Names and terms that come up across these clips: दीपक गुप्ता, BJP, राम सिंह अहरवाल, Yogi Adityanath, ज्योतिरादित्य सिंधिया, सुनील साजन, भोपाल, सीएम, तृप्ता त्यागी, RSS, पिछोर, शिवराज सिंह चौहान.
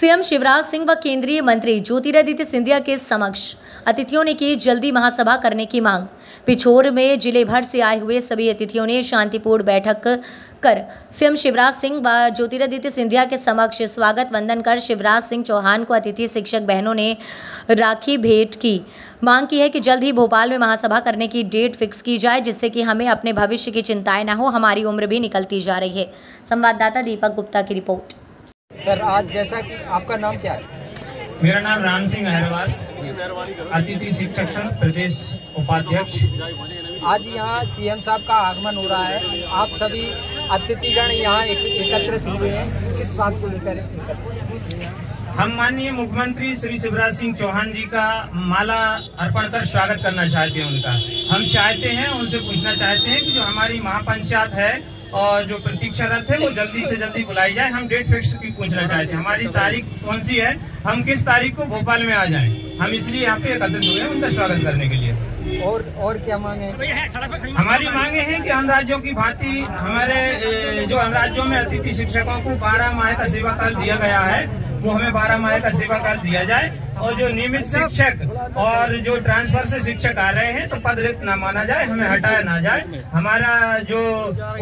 सीएम Shivraj Singh व केंद्रीय मंत्री ज्योतिरादित्य सिंधिया के समक्ष अतिथियों ने की जल्दी महासभा करने की मांग। पिछोर में जिले भर से आए हुए सभी अतिथियों ने शांतिपूर्ण बैठक कर सीएम शिवराज सिंह व ज्योतिरादित्य सिंधिया के समक्ष स्वागत वंदन कर शिवराज सिंह चौहान को अतिथि शिक्षक बहनों ने राखी भेंट की। मांग की है कि जल्द ही भोपाल में महासभा करने की डेट फिक्स की जाए, जिससे कि हमें अपने भविष्य की चिंताएं ना हो। हमारी उम्र भी निकलती जा रही है। संवाददाता दीपक गुप्ता की रिपोर्ट। सर, आज जैसा कि आपका नाम क्या है? मेरा नाम राम सिंह अहरवाल, अतिथि शिक्षक संघ प्रदेश उपाध्यक्ष। आज यहाँ सीएम साहब का आगमन हो रहा है, आप सभी अतिथिगण यहाँ एकत्रित हुए हैं, किस बात को लेकर? हम माननीय मुख्यमंत्री श्री शिवराज सिंह चौहान जी का माला अर्पण कर स्वागत करना चाहते हैं उनका। हम चाहते हैं, उनसे पूछना चाहते हैं कि जो हमारी महापंचायत है और जो प्रतीक्षारत है वो जल्दी से जल्दी बुलाई जाए। हम डेट फिक्स की पूछना चाहते हैं, हमारी तारीख कौन सी है, हम किस तारीख को भोपाल में आ जाएं। हम इसलिए यहाँ पे एकत्रित हुए हैं उनका स्वागत करने के लिए। और क्या मांगे? हमारी मांगे हैं कि अन्य राज्यों की भांति हमारे जो अन्य राज्यों में अतिथि शिक्षकों को 12 माह का सेवा काल दिया गया है, वो हमें 12 माह का सेवा काल दिया जाए। और जो नियमित शिक्षक और जो ट्रांसफर से शिक्षक आ रहे हैं तो पद रिक्त ना माना जाए, हमें हटाया ना जाए। हमारा जो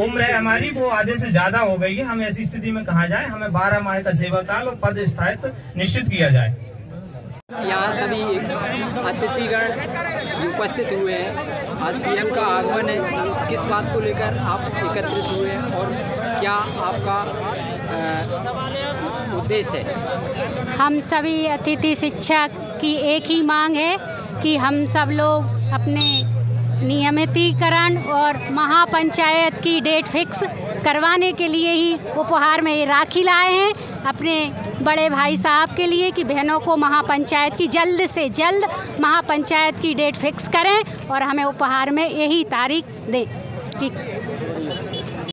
उम्र है हमारी वो आधे से ज्यादा हो गई है, हम ऐसी स्थिति में कहाँ जाए। हमें 12 माह का सेवा काल और पद स्थायित्व निश्चित किया जाए। यहाँ सभी अतिथिगण उपस्थित हुए हैं। आज सीएम का आगमन है, किस बात को लेकर आप एकत्रित हुए हैं और क्या आपका उद्देश्य है? हम सभी अतिथि शिक्षक की एक ही मांग है कि हम सब लोग अपने नियमितीकरण और महापंचायत की डेट फिक्स करवाने के लिए ही उपहार में ये राखी लाए हैं अपने बड़े भाई साहब के लिए कि बहनों को महापंचायत की जल्द से जल्द महापंचायत की डेट फिक्स करें और हमें उपहार में यही तारीख दें।